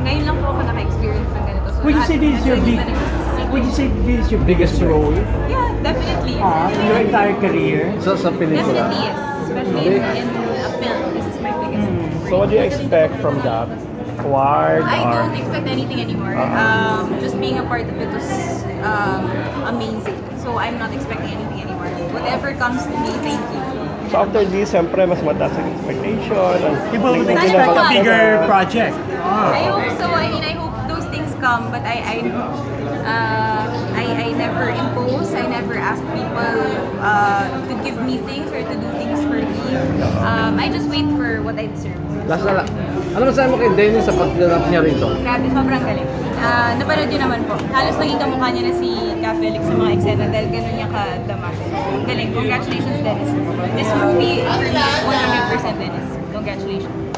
Ngayon lang po ako naka-experience ng ganito. So, would you say this is your biggest role? Yeah, definitely. Your entire career? So, sa pelikula? Definitely, yes. Especially in a film. This is my biggest role. So what do you expect from that? I don't expect anything anymore. Just being a part of it was amazing. So I'm not expecting anything anymore. Whatever comes to me, thank you. So after this, siyempre, mas mataas ang expectation. People would expect a bigger project. I hope so. I mean, I hope those things come, but I never impose. I never ask people to give me things or to do things for me. I just wait for what I deserve. Last na lang. Ano masasabi mo kay Dennis sa pagdarap niya rito? Grabe, sobrang galing. Naparod yun naman po. Halos naging kamukha niya na si Ka Felix sa mga eksena dahil ganun niya kadama. Galing. Congratulations, Dennis. This movie is 100% Dennis. Congratulations.